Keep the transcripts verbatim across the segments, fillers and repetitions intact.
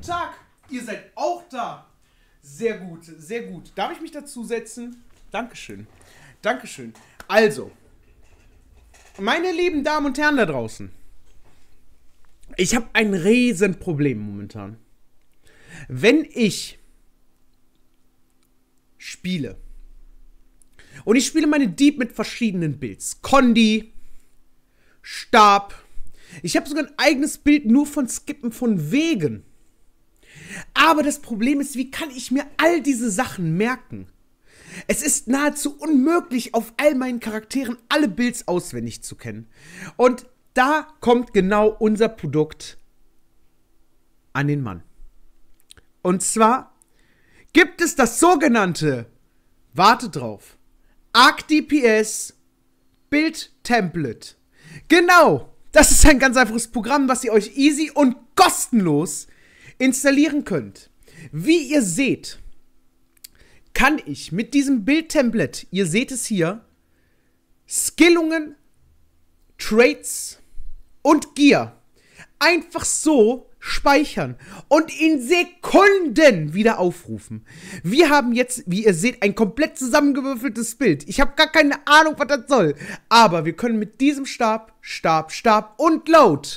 Guten Tag, ihr seid auch da. Sehr gut, sehr gut. Darf ich mich dazu setzen? Dankeschön. Dankeschön. Also, meine lieben Damen und Herren da draußen, ich habe ein Riesenproblem momentan. Wenn ich spiele, und ich spiele meine Deep mit verschiedenen Builds, Kondi, Stab, ich habe sogar ein eigenes Bild nur von Skippen von Wegen. Aber das Problem ist, wie kann ich mir all diese Sachen merken? Es ist nahezu unmöglich, auf all meinen Charakteren alle Builds auswendig zu kennen. Und da kommt genau unser Produkt an den Mann. Und zwar gibt es das sogenannte, warte drauf, ArcDPS Build Template. Genau, das ist ein ganz einfaches Programm, was ihr euch easy und kostenlos installieren könnt. Wie ihr seht, kann ich mit diesem Build-Template, ihr seht es hier, Skillungen, Traits und Gear einfach so speichern und in Sekunden wieder aufrufen. Wir haben jetzt, wie ihr seht, ein komplett zusammengewürfeltes Bild. Ich habe gar keine Ahnung, was das soll. Aber wir können mit diesem Stab, Stab, Stab und Load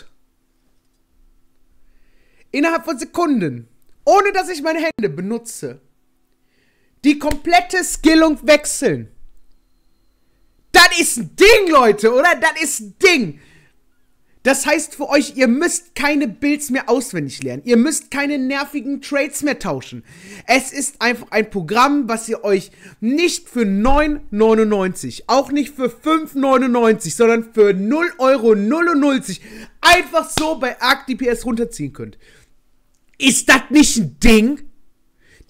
innerhalb von Sekunden, ohne dass ich meine Hände benutze, die komplette Skillung wechseln. Das ist ein Ding, Leute, oder? Das ist ein Ding. Das heißt für euch, ihr müsst keine Builds mehr auswendig lernen. Ihr müsst keine nervigen Trades mehr tauschen. Es ist einfach ein Programm, was ihr euch nicht für neun neunundneunzig, auch nicht für fünf neunundneunzig, sondern für null Euro null einfach so bei ArcDPS runterziehen könnt. Ist das nicht ein Ding?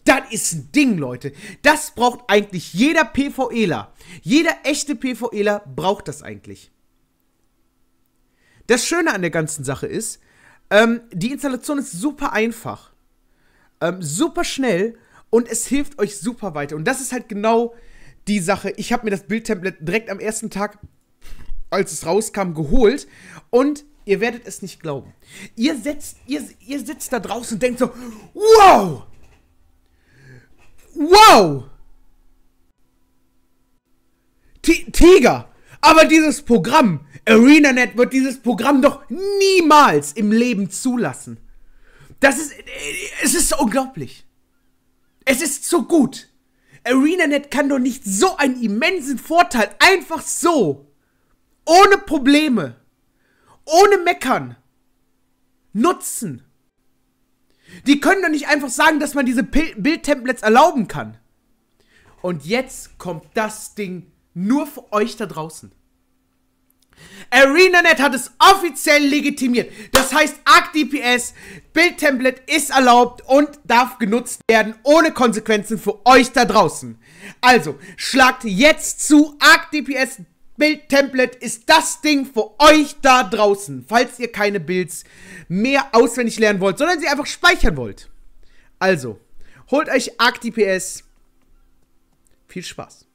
Das ist ein Ding, Leute. Das braucht eigentlich jeder PvEler. Jeder echte PvEler braucht das eigentlich. Das Schöne an der ganzen Sache ist, ähm, die Installation ist super einfach, ähm, super schnell und es hilft euch super weiter. Und das ist halt genau die Sache. Ich habe mir das Build-Template direkt am ersten Tag, als es rauskam, geholt und ihr werdet es nicht glauben. Ihr, setzt, ihr, ihr sitzt da draußen und denkt so, wow! Wow! T- Tiger! Aber dieses Programm, ArenaNet wird dieses Programm doch niemals im Leben zulassen. Das ist, es ist unglaublich. Es ist so gut. ArenaNet kann doch nicht so einen immensen Vorteil einfach so, ohne Probleme, ohne Meckern, nutzen. Die können doch nicht einfach sagen, dass man diese Build-Templates erlauben kann. Und jetzt kommt das Ding nur für euch da draußen. ArenaNet hat es offiziell legitimiert. Das heißt, ArcDPS Build-Template ist erlaubt und darf genutzt werden, ohne Konsequenzen für euch da draußen. Also, schlagt jetzt zu. ArcDPS Build-Template ist das Ding für euch da draußen, falls ihr keine Builds mehr auswendig lernen wollt, sondern sie einfach speichern wollt. Also, holt euch ArcDPS. Viel Spaß.